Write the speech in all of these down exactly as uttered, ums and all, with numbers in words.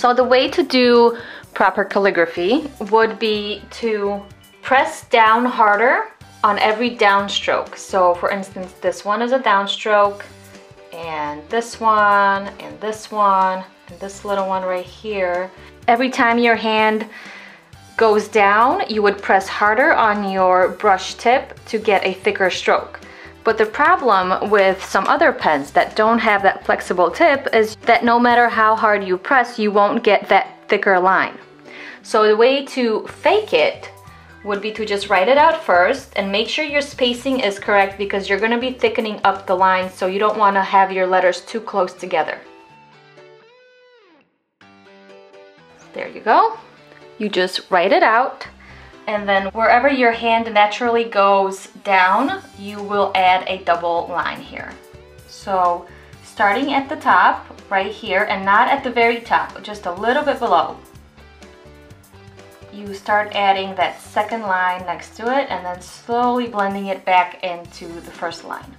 So the way to do proper calligraphy would be to press down harder on every downstroke. So for instance, this one is a downstroke, and this one, and this one, and this little one right here. Every time your hand goes down, you would press harder on your brush tip to get a thicker stroke. But the problem with some other pens that don't have that flexible tip is that no matter how hard you press, you won't get that thicker line. So the way to fake it would be to just write it out first and make sure your spacing is correct, because you're going to be thickening up the line, so you don't want to have your letters too close together. There you go. You just write it out, and then wherever your hand naturally goes down, you will add a double line here. So starting at the top right here, and not at the very top, just a little bit below. You start adding that second line next to it, and then slowly blending it back into the first line.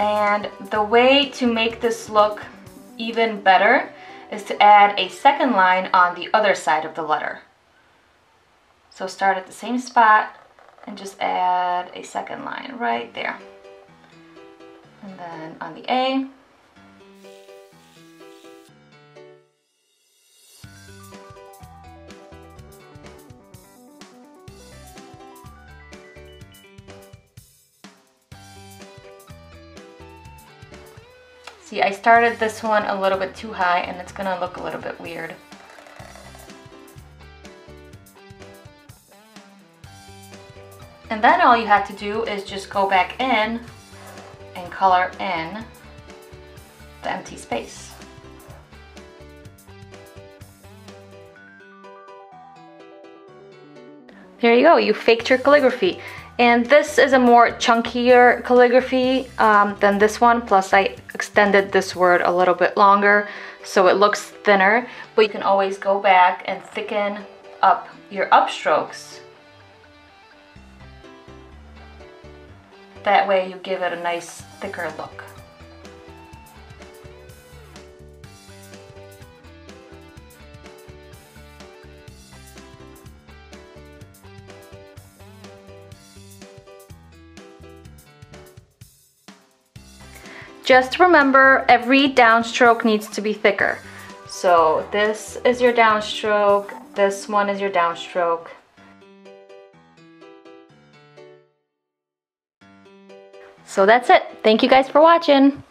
And the way to make this look even better is to add a second line on the other side of the letter. So start at the same spot and just add a second line right there. And then on the A. See, I started this one a little bit too high, and it's gonna look a little bit weird. And then all you have to do is just go back in and color in the empty space. There you go, you faked your calligraphy. And this is a more chunkier calligraphy um, than this one, plus I extended this word a little bit longer, so it looks thinner, but you can always go back and thicken up your upstrokes. That way you give it a nice thicker look. Just remember, every downstroke needs to be thicker. So this is your downstroke, this one is your downstroke. So that's it. Thank you guys for watching.